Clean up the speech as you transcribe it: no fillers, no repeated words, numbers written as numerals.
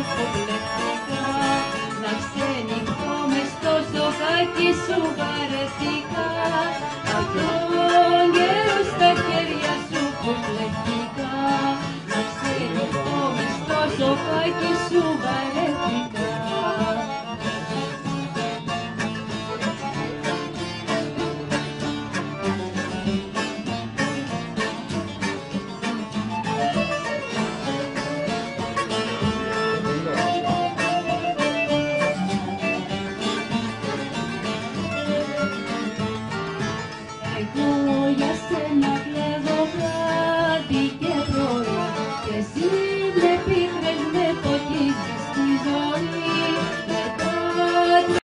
υποπλεκτικά, να ξενυχτώ μες στο ζωγάκι σου βαρετικά.